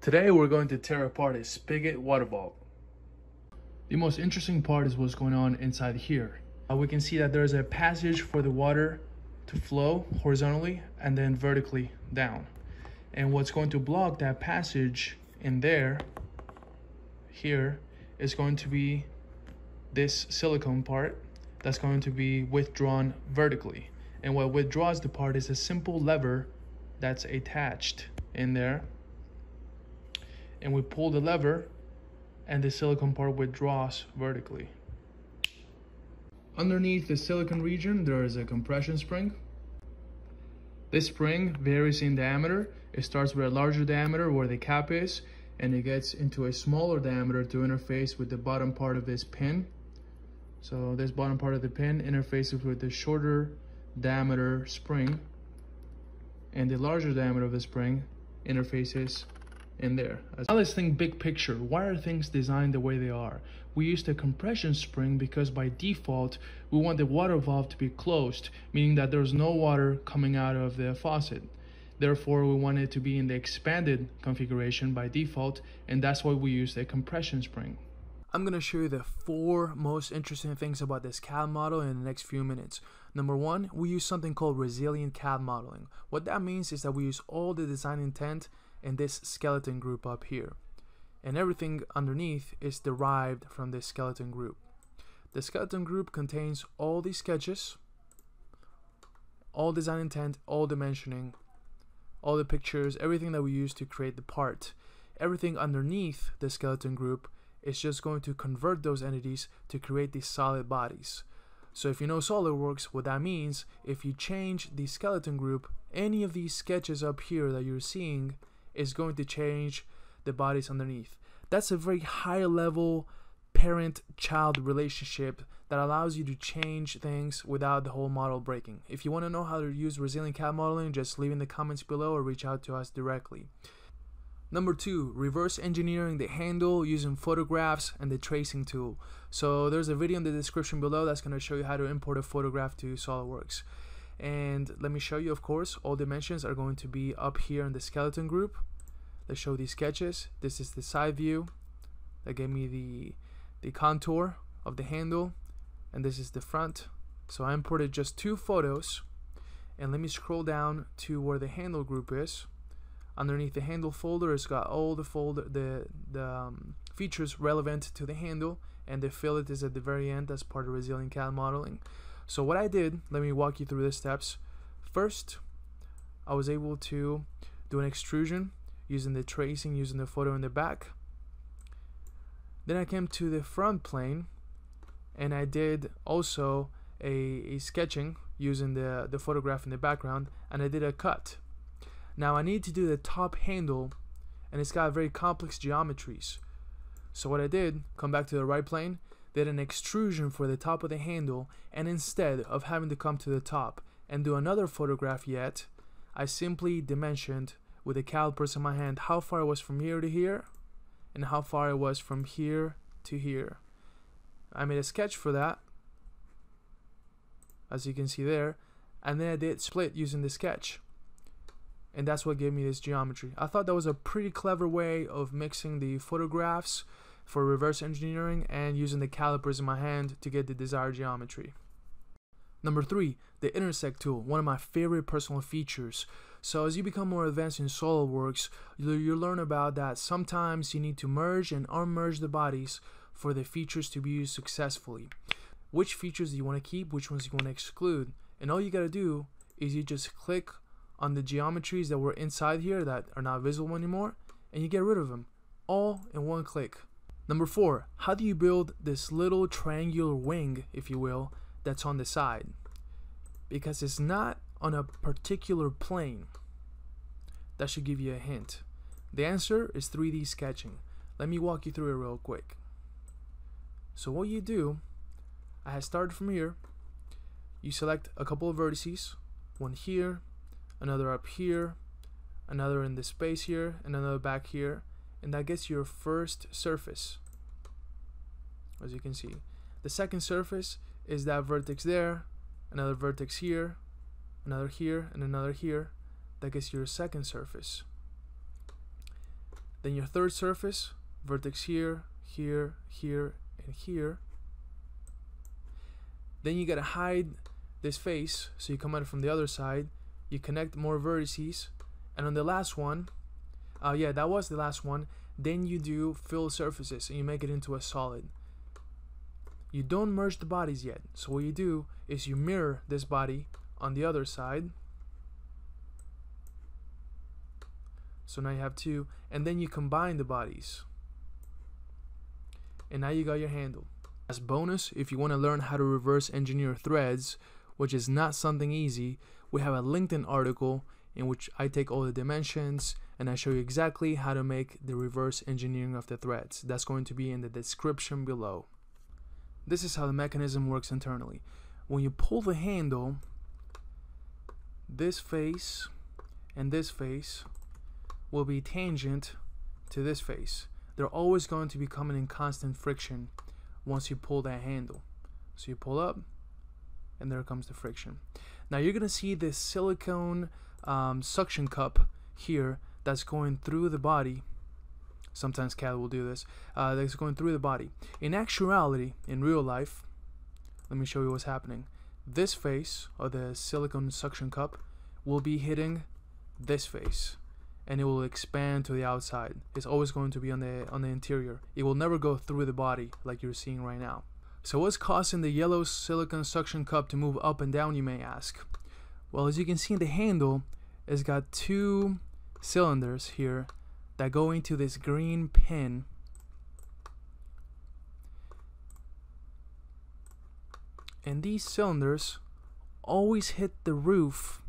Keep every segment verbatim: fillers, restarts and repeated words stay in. Today we're going to tear apart a spigot water valve. The most interesting part is what's going on inside here. Uh, we can see that there is a passage for the water to flow horizontally and then vertically down. And what's going to block that passage in there, here, is going to be this silicone part that's going to be withdrawn vertically. And what withdraws the part is a simple lever that's attached in there. And we pull the lever and the silicone part withdraws vertically. Underneath the silicone region, there is a compression spring. This spring varies in diameter. It starts with a larger diameter where the cap is, and it gets into a smaller diameter to interface with the bottom part of this pin. So this bottom part of the pin interfaces with the shorter diameter spring, and the larger diameter of the spring interfaces in there. Now let's think big picture. Why are things designed the way they are? We used a compression spring because by default, we want the water valve to be closed, meaning that there's no water coming out of the faucet. Therefore, we want it to be in the expanded configuration by default, and that's why we used a compression spring. I'm gonna show you the four most interesting things about this C A D model in the next few minutes. Number one, we use something called resilient C A D modeling. What that means is that we use all the design intent in this skeleton group up here, and everything underneath is derived from this skeleton group. The skeleton group contains all these sketches, all design intent, all dimensioning, all the pictures, everything that we use to create the part. Everything underneath the skeleton group is just going to convert those entities to create these solid bodies. So if you know SolidWorks, what that means, if you change the skeleton group, any of these sketches up here that you're seeing is going to change the bodies underneath. That's a very high level parent-child relationship that allows you to change things without the whole model breaking. If you want to know how to use resilient C A D modeling, just leave in the comments below or reach out to us directly. Number two, reverse engineering the handle using photographs and the tracing tool. So there's a video in the description below that's going to show you how to import a photograph to SolidWorks. And let me show you, of course, all dimensions are going to be up here in the skeleton group. Let's show these sketches. This is the side view that gave me the, the contour of the handle, and this is the front. So I imported just two photos, and let me scroll down to where the handle group is. Underneath the handle folder, it's got all the folder, the, the um, features relevant to the handle, and the fillet is at the very end. That's part of resilient C A D modeling. So what I did, let me walk you through the steps. First, I was able to do an extrusion using the tracing, using the photo in the back. Then I came to the front plane and I did also a, a sketching using the, the photograph in the background, and I did a cut. Now I need to do the top handle, and it's got very complex geometries. So what I did, come back to the right plane, did an extrusion for the top of the handle, and instead of having to come to the top and do another photograph yet, I simply dimensioned with the calipers in my hand how far it was from here to here and how far it was from here to here. I made a sketch for that, as you can see there, and then I did split using the sketch, and that's what gave me this geometry. I thought that was a pretty clever way of mixing the photographs for reverse engineering and using the calipers in my hand to get the desired geometry. Number three, the intersect tool, one of my favorite personal features. So as you become more advanced in SolidWorks, you, you learn about that sometimes you need to merge and unmerge the bodies for the features to be used successfully. Which features do you want to keep, which ones you want to exclude, and all you got to do is you just click on the geometries that were inside here that are not visible anymore, and you get rid of them, all in one click. Number four, how do you build this little triangular wing, if you will, that's on the side? Because it's not on a particular plane. That should give you a hint. The answer is three D sketching. Let me walk you through it real quick. So what you do, I had started from here. You select a couple of vertices, one here, another up here, another in this space here, and another back here. And that gets your first surface, as you can see. The second surface is that vertex there, another vertex here, another here, and another here. That gets your second surface. Then your third surface, vertex here, here, here, and here. Then you gotta hide this face, so you come at it from the other side. You connect more vertices, and on the last one, uh, yeah, that was the last one. Then you do fill surfaces, and you make it into a solid. You don't merge the bodies yet, so what you do is you mirror this body on the other side. So now you have two, and then you combine the bodies. And now you got your handle. As bonus, if you want to learn how to reverse engineer threads, which is not something easy, we have a LinkedIn article in which I take all the dimensions and I show you exactly how to make the reverse engineering of the threads. That's going to be in the description below. This is how the mechanism works internally. When you pull the handle, this face and this face will be tangent to this face. They're always going to be coming in constant friction once you pull that handle. So you pull up, and there comes the friction. Now you're gonna see this silicone um, suction cup here that's going through the body. Sometimes C A D will do this. Uh, that's going through the body. In actuality, in real life, let me show you what's happening. This face, or the silicone suction cup, will be hitting this face, and it will expand to the outside. It's always going to be on the on the interior. It will never go through the body like you're seeing right now. So what's causing the yellow silicone suction cup to move up and down, you may ask? Well, as you can see in the handle, it's got two cylinders here that go into this green pin. And these cylinders always hit the roof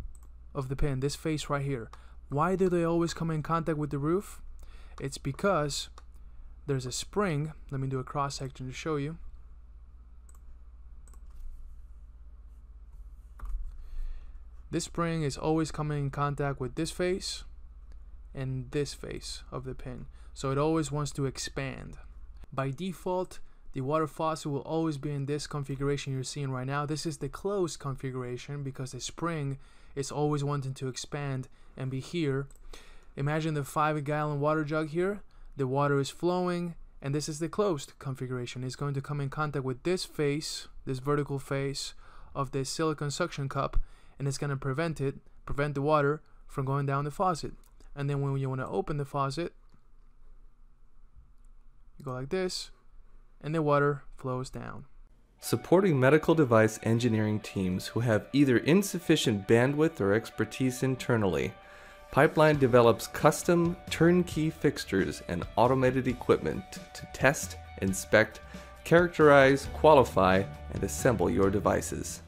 of the pin, this face right here. Why do they always come in contact with the roof? It's because there's a spring. Let me do a cross section to show you. This spring is always coming in contact with this face and this face of the pin. So it always wants to expand. By default, the water faucet will always be in this configuration you're seeing right now. This is the closed configuration because the spring is always wanting to expand and be here. Imagine the five gallon water jug here. The water is flowing, and this is the closed configuration. It's going to come in contact with this face, this vertical face of the silicone suction cup, and it's going to prevent it, prevent the water from going down the faucet. And then when you want to open the faucet, you go like this, and the water flows down. Supporting medical device engineering teams who have either insufficient bandwidth or expertise internally, Pipeline develops custom turnkey fixtures and automated equipment to test, inspect, characterize, qualify, and assemble your devices.